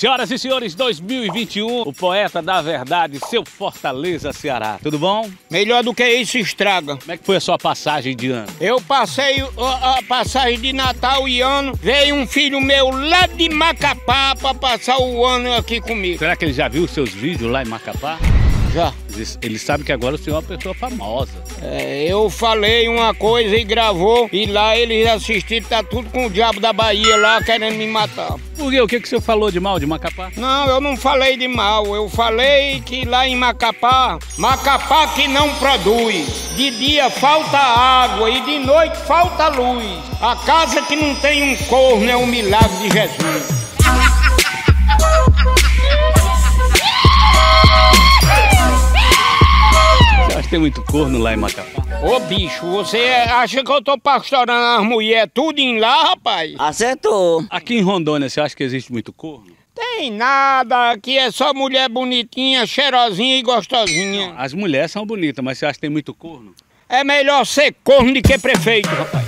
Senhoras e senhores, 2021, o poeta da verdade, seu Fortaleza Ceará. Tudo bom? Melhor do que isso estraga. Como é que foi a sua passagem de ano? Eu passei a passagem de Natal e ano. Veio um filho meu lá de Macapá pra passar o ano aqui comigo. Será que ele já viu os seus vídeos lá em Macapá? Já. Ele sabe que agora o senhor é uma pessoa famosa. É, eu falei uma coisa e gravou. E lá eles assistiram, tá tudo com o diabo da Bahia lá querendo me matar. Por quê? O que que o senhor falou de mal de Macapá? Não, eu não falei de mal. Eu falei que lá em Macapá, Macapá que não produz. De dia falta água e de noite falta luz. A casa que não tem um corno é um milagre de Jesus. Tem muito corno lá em Macapá. Ô bicho, você acha que eu tô pastorando as mulheres tudo em lá, rapaz? Acertou. Aqui em Rondônia, você acha que existe muito corno? Tem nada, aqui é só mulher bonitinha, cheirosinha e gostosinha. Não, as mulheres são bonitas, mas você acha que tem muito corno? É melhor ser corno do que prefeito, rapaz.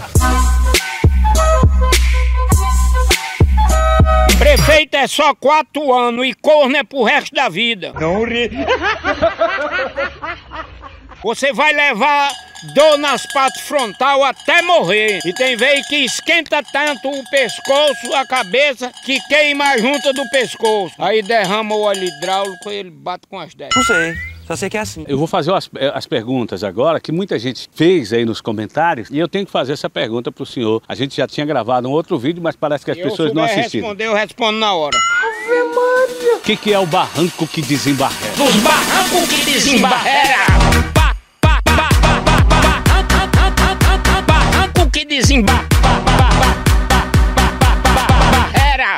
Prefeito é só 4 anos e corno é pro resto da vida. Não ri. Você vai levar dor nas partes frontal até morrer. E tem vez que esquenta tanto o pescoço, a cabeça, que queima a junta do pescoço. Aí derrama o óleo hidráulico e ele bate com as 10. Não sei, só sei que é assim. Eu vou fazer as perguntas agora, que muita gente fez aí nos comentários. E eu tenho que fazer essa pergunta pro senhor. A gente já tinha gravado um outro vídeo, mas parece que as pessoas não assistiram. Se eu respondo na hora. Ave Maria! O que é o barranco que desembarrega? Os barrancos que desembarrega!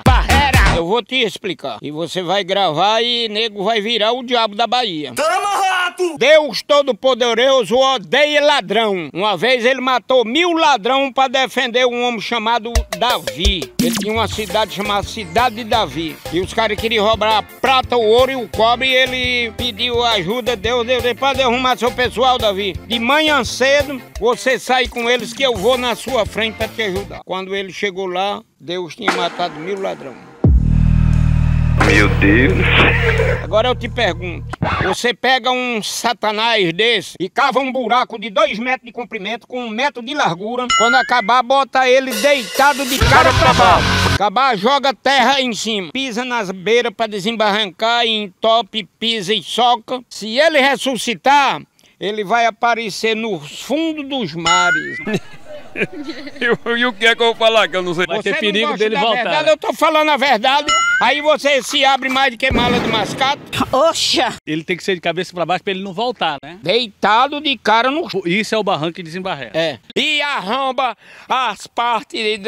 Barreira. Eu vou te explicar. E você vai gravar e nego vai virar o diabo da Bahia. Tamo rato! Deus Todo-Poderoso odeia ladrão. Uma vez ele matou 1000 ladrões pra defender um homem chamado Davi. Ele tinha uma cidade chamada Cidade de Davi. E os caras queriam roubar a prata, o ouro e o cobre. E ele pediu ajuda a Deus pra derrubar seu pessoal, Davi. De manhã cedo, você sai com eles que eu vou na sua frente pra te ajudar. Quando ele chegou lá, Deus tinha matado 1000 ladrões. Meu Deus. Agora eu te pergunto, você pega um satanás desse e cava um buraco de 2 metros de comprimento com 1 metro de largura. Quando acabar, bota ele deitado de cara pra baixo. Acabar, joga terra em cima. Pisa nas beiras pra desembarrancar, entope, pisa e soca. Se ele ressuscitar, ele vai aparecer nos fundos dos mares. E o que é que eu vou falar? Que eu não sei. Vai ter perigo dele voltar. Verdade, eu tô falando a verdade. Aí você se abre mais do que mala de mascate. Oxa! Ele tem que ser de cabeça pra baixo pra ele não voltar, né? Deitado de cara no... Isso é o barranco que desembarrega. É. E arromba as partes,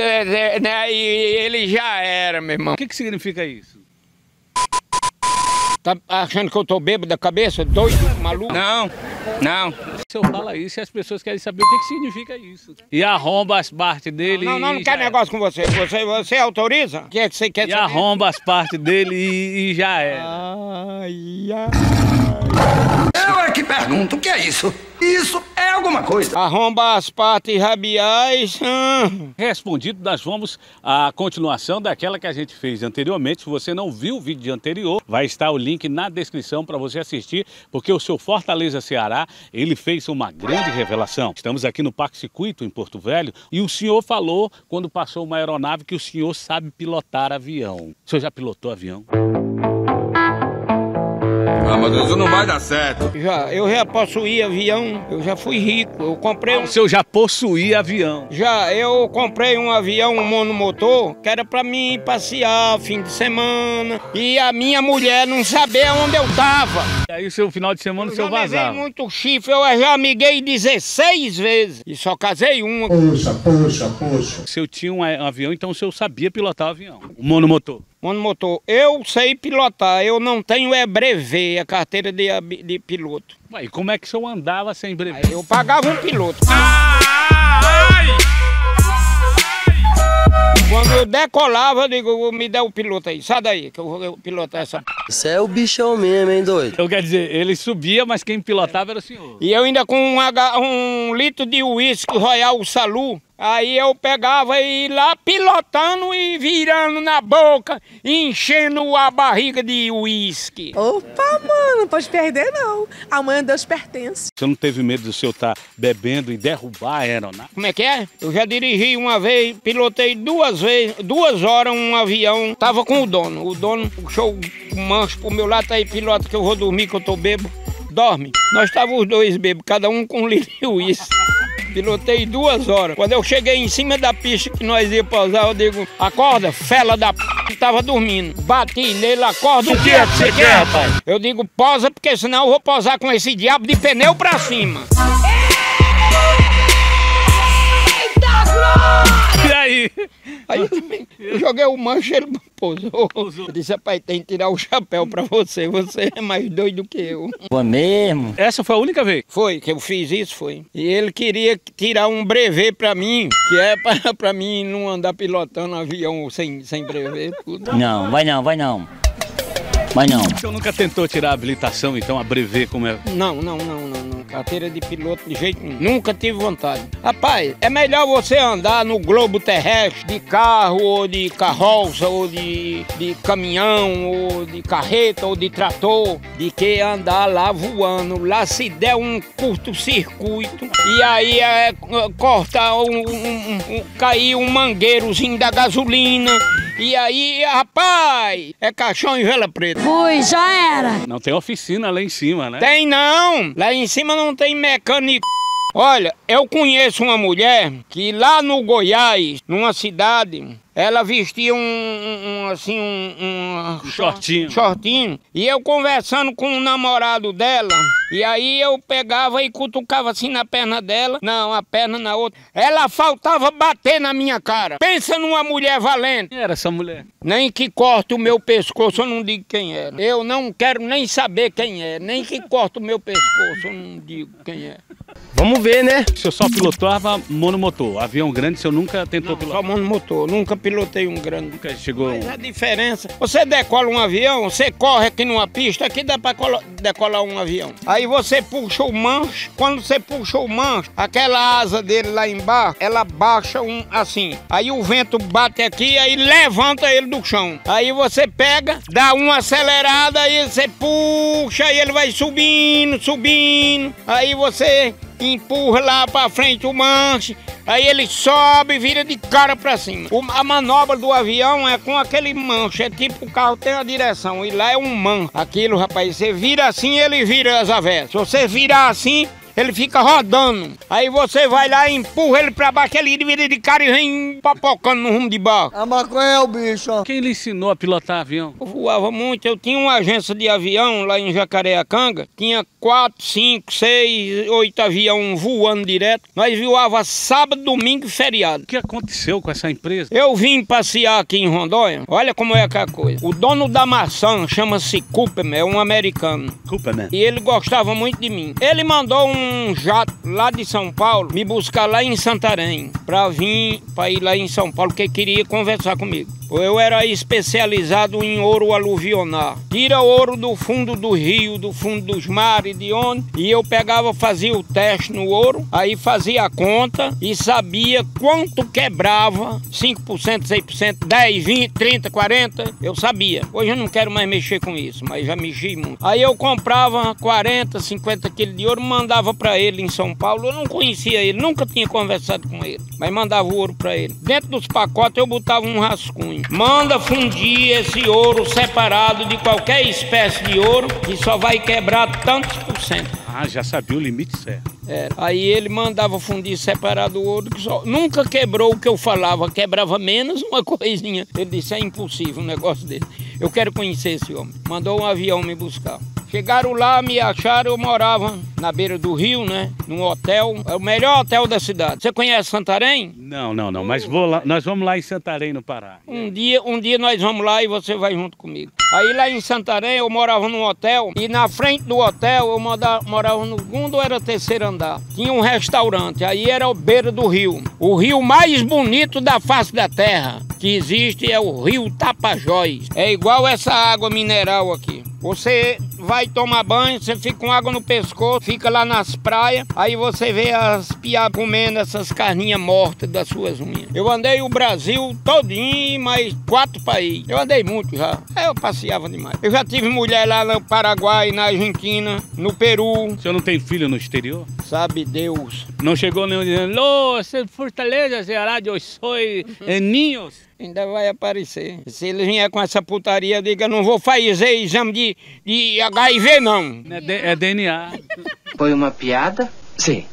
né? E ele já era, meu irmão. O que significa isso? Tá achando que eu tô bêbado da cabeça? Doido, maluco? Não, não. Se eu falo isso, as pessoas querem saber o que significa isso. E arromba as partes dele. Não, não quero negócio com você. Você autoriza? O que é que você quer saber? E arromba as partes dele e já era. Ai, ai. Eu é que pergunto, o que é isso? Isso é alguma coisa. Arromba as partes rabiais. Respondido, nós vamos à continuação daquela que a gente fez anteriormente. Se você não viu o vídeo anterior, vai estar o link na descrição para você assistir, porque o seu Fortaleza Ceará, ele fez uma grande revelação. Estamos aqui no Parque Circuito, em Porto Velho, e o senhor falou, quando passou uma aeronave, que o senhor sabe pilotar avião. O senhor já pilotou avião? Ah, mas isso não vai dar certo. Eu já possuí avião, eu já fui rico, eu comprei um... O senhor já possuía avião? Já, eu comprei um avião, um monomotor, que era pra mim passear, fim de semana, e a minha mulher não sabia onde eu tava. E aí o seu final de semana, o senhor vazava? Eu levei muito chifre, eu já amiguei 16 vezes, e só casei uma. Puxa. O senhor tinha um avião, então o senhor sabia pilotar o avião, o monomotor? Monomotor, eu sei pilotar, eu não tenho brevet, a carteira de piloto. Ué, e como é que o senhor andava sem brevet? Aí eu pagava um piloto. Quando eu decolava, eu digo, me dá o piloto aí, sai daí, que eu vou pilotar essa... Você é o bichão mesmo, hein, doido? Então quer dizer, ele subia, mas quem pilotava era o senhor. E eu ainda com um litro de uísque Royal Salu, aí eu pegava e ia lá pilotando e virando na boca, enchendo a barriga de uísque. Opa, mano, não pode perder não. Amanhã Deus pertence. Você não teve medo do senhor estar bebendo e derrubar a aeronave? Como é que é? Eu já dirigi uma vez, pilotei duas vezes, 2 horas um avião. Tava com o dono. O dono puxou o mancho pro meu lado, tá aí, piloto, que eu vou dormir, que eu tô bêbado. Dorme. Nós estávamos os dois bêbados, cada um com um litro de uísque. Pilotei 2 horas. Quando eu cheguei em cima da pista que nós ia pousar, eu digo, acorda, fela da p... que tava dormindo. Bati nele, acorda, o que é que você quer, rapaz? Eu digo, posa, porque senão eu vou posar com esse diabo de pneu pra cima. E aí? Aí eu joguei o manche, ele pousou. Eu disse, rapaz, tem que tirar o chapéu pra você, você é mais doido que eu. Foi mesmo? Essa foi a única vez? Foi, que eu fiz isso, foi. E ele queria tirar um brevet pra mim, que é pra mim não andar pilotando avião sem brevet. Tudo. Não, vai não, vai não. Mas não. O senhor nunca tentou tirar a habilitação, então, a brevet como é? Não. Carteira de piloto de jeito nenhum. Nunca tive vontade. Rapaz, é melhor você andar no globo terrestre de carro, ou de carroça, ou de caminhão, ou de carreta, ou de trator, de que andar lá voando. Lá se der um curto-circuito, e aí é cortar, cair um mangueirozinho da gasolina, e aí, rapaz, é caixão em vela preta. Fui, já era. Não tem oficina lá em cima, né? Tem não. Lá em cima não tem mecânico. Olha, eu conheço uma mulher que lá no Goiás, numa cidade, ela vestia um shortinho. E eu conversando com um namorado dela, e aí eu pegava e cutucava assim na perna dela. Não, a perna na outra. Ela faltava bater na minha cara. Pensa numa mulher valente. Quem era essa mulher? Nem que corta o meu pescoço, eu não digo quem era. Eu não quero nem saber quem é. Nem que corta o meu pescoço, eu não digo quem é. Vamos ver, né? O senhor só pilotava monomotor. Avião grande, o senhor nunca tentou pilotar? Só monomotor. Nunca pilotei um grande. Nunca chegou... Mas a diferença... Você decola um avião, você corre aqui numa pista, aqui dá pra decolar um avião. Aí você puxa o manche. Quando você puxa o manche, aquela asa dele lá embaixo, ela baixa assim. Aí o vento bate aqui, aí levanta ele do chão. Aí você pega, dá uma acelerada, aí você puxa, aí ele vai subindo. Aí você... empurra lá pra frente o manche, aí ele sobe e vira de cara pra cima. A manobra do avião é com aquele manche, é tipo o carro tem a direção, e lá é um manche. Aquilo, rapaz, você vira assim, ele vira as avessas. Se você virar assim, ele fica rodando. Aí você vai lá e empurra ele pra baixo, ele vira de cara e vem papocando no rumo de baixo. A maconha é o bicho, ó. Quem lhe ensinou a pilotar avião? Eu voava muito. Eu tinha uma agência de avião lá em Jacareacanga. Tinha 4, 5, 6, 8 aviões voando direto. Nós voava sábado, domingo e feriado. O que aconteceu com essa empresa? Eu vim passear aqui em Rondônia. Olha como é que é a coisa. O dono da maçã chama-se Cooper, é um americano. Cooper, né? E ele gostava muito de mim. Ele mandou um jato lá de São Paulo me buscar lá em Santarém pra ir lá em São Paulo, porque queria conversar comigo. Eu era especializado em ouro aluvionar. Tira ouro do fundo do rio, do fundo dos mares, de onde. E eu pegava, fazia o teste no ouro, aí fazia a conta e sabia quanto quebrava, 5%, 6%, 10%, 20%, 30%, 40%, eu sabia. Hoje eu não quero mais mexer com isso, mas já mexi muito. Aí eu comprava 40, 50 quilos de ouro, mandava pra ele em São Paulo. Eu não conhecia ele, nunca tinha conversado com ele, mas mandava o ouro pra ele. Dentro dos pacotes eu botava um rascunho. Manda fundir esse ouro separado de qualquer espécie de ouro que só vai quebrar tantos por cento. Ah, já sabia o limite certo. É, aí ele mandava fundir separado o ouro, que só nunca quebrou o que eu falava, quebrava menos uma coisinha. Ele disse, é impossível um negócio desse. Eu quero conhecer esse homem. Mandou um avião me buscar. Chegaram lá, me acharam, eu morava na beira do rio, né? Num hotel, é o melhor hotel da cidade. Você conhece Santarém? Não, mas vou lá, nós vamos lá em Santarém, no Pará. Um dia nós vamos lá e você vai junto comigo. Aí lá em Santarém eu morava num hotel, e na frente do hotel eu morava no segundo ou era terceiro andar. Tinha um restaurante, aí era a beira do rio. O rio mais bonito da face da terra que existe é o rio Tapajós. É igual essa água mineral aqui. Você vai tomar banho, você fica com água no pescoço, fica lá nas praias, aí você vê as piá comendo essas carninhas mortas das suas unhas. Eu andei o Brasil todinho, mais 4 países. Eu andei muito já, eu passeava demais. Eu já tive mulher lá no Paraguai, na Argentina, no Peru. O senhor não tem filho no exterior? Sabe Deus. Não chegou nenhum dizendo, alô, Fortaleza Ceará, eu sou ninhos. Ainda vai aparecer. Se ele vier com essa putaria, diga, não vou fazer exame de HIV, não. É DNA. Foi uma piada? Sim.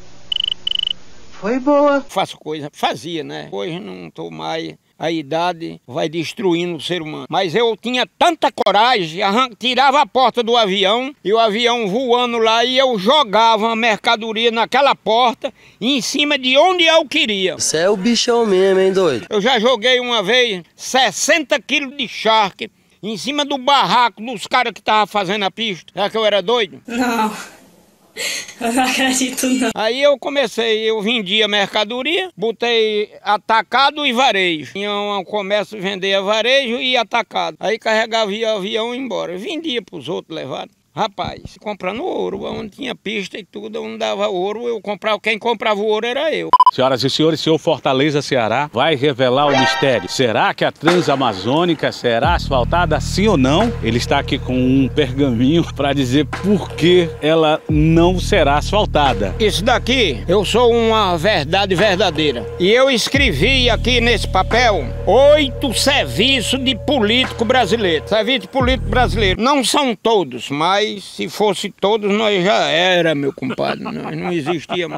Foi boa. Faço coisa, fazia, né? Hoje não tô mais... A idade vai destruindo o ser humano. Mas eu tinha tanta coragem, tirava a porta do avião e o avião voando lá e eu jogava a mercadoria naquela porta em cima de onde eu queria. Você é o bichão mesmo, hein, doido? Eu já joguei uma vez 60 quilos de charque em cima do barraco dos caras que estavam fazendo a pista. Será que eu era doido? Não. Eu não acredito não. Aí eu comecei, eu vendia mercadoria, botei atacado e varejo. Tinha um comércio, vendia varejo e atacado. Aí carregava o avião e ia embora. Vendia para os outros levar. Rapaz, comprando ouro, onde tinha pista e tudo, onde dava ouro, eu comprava, quem comprava o ouro era eu. Senhoras e senhores, seu Fortaleza Ceará vai revelar o mistério. Será que a Transamazônica será asfaltada sim ou não? Ele está aqui com um pergaminho para dizer por que ela não será asfaltada. Isso daqui, eu sou uma verdade verdadeira. E eu escrevi aqui nesse papel 8 serviços de político brasileiro. Serviço de político brasileiro. Não são todos, mas se fosse todos, nós já era, meu compadre. Nós não existíamos.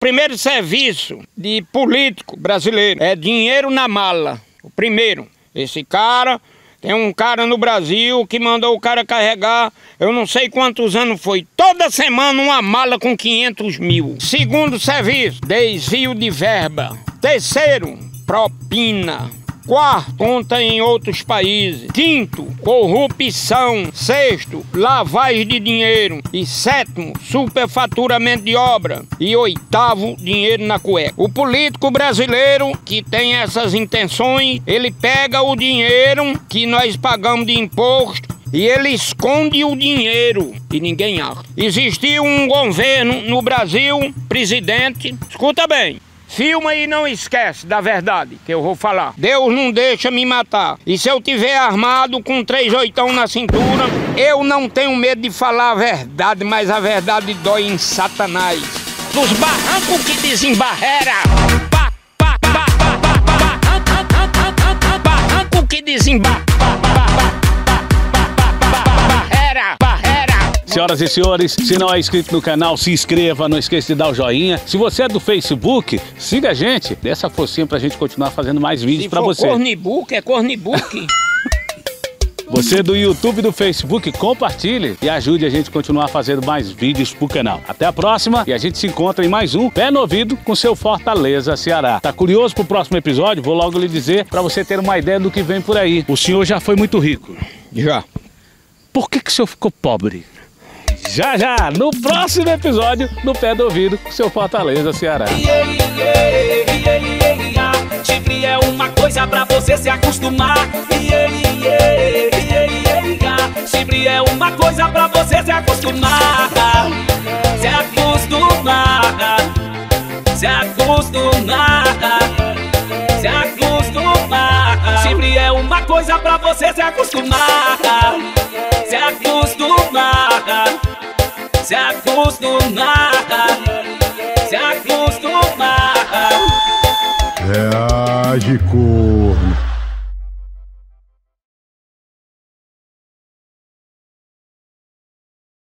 Primeiro serviço de político brasileiro é dinheiro na mala. O primeiro, esse cara, tem um cara no Brasil que mandou o cara carregar, eu não sei quantos anos foi, toda semana uma mala com 500 mil. Segundo serviço, desvio de verba. Terceiro, propina. Quarto, conta em outros países. Quinto, corrupção. Sexto, lavagem de dinheiro. E sétimo, superfaturamento de obra. E oitavo, dinheiro na cueca. O político brasileiro que tem essas intenções, ele pega o dinheiro que nós pagamos de imposto e ele esconde o dinheiro e ninguém acha. Existiu um governo no Brasil, presidente, escuta bem, filma e não esquece da verdade que eu vou falar. Deus não deixa me matar. E se eu tiver armado com 3 oitão na cintura, eu não tenho medo de falar a verdade, mas a verdade dói em Satanás. Dos barrancos que desembarrera. Barranco que desembarrera. Senhoras e senhores, se não é inscrito no canal, se inscreva, não esqueça de dar o joinha. Se você é do Facebook, siga a gente. Dê essa forcinha pra gente continuar fazendo mais vídeos pra você. Se for cornibook, é cornibook. Você do YouTube e do Facebook, compartilhe e ajude a gente a continuar fazendo mais vídeos pro canal. Até a próxima e a gente se encontra em mais um Pé no Ouvido com seu Fortaleza Ceará. Tá curioso pro próximo episódio? Vou logo lhe dizer pra você ter uma ideia do que vem por aí. O senhor já foi muito rico. Já. Por que o senhor ficou pobre? Já, no próximo episódio do Pé no Ouvido, seu Fortaleza Ceará. Chifre é uma coisa pra você se acostumar. Chifre é uma coisa pra você se acostumar. Se acostumar. Se acostumar. Se acostumar. Chifre é uma coisa pra você se acostumar. Se acostumar. Se acostumar, se acostumar. Reage, corno.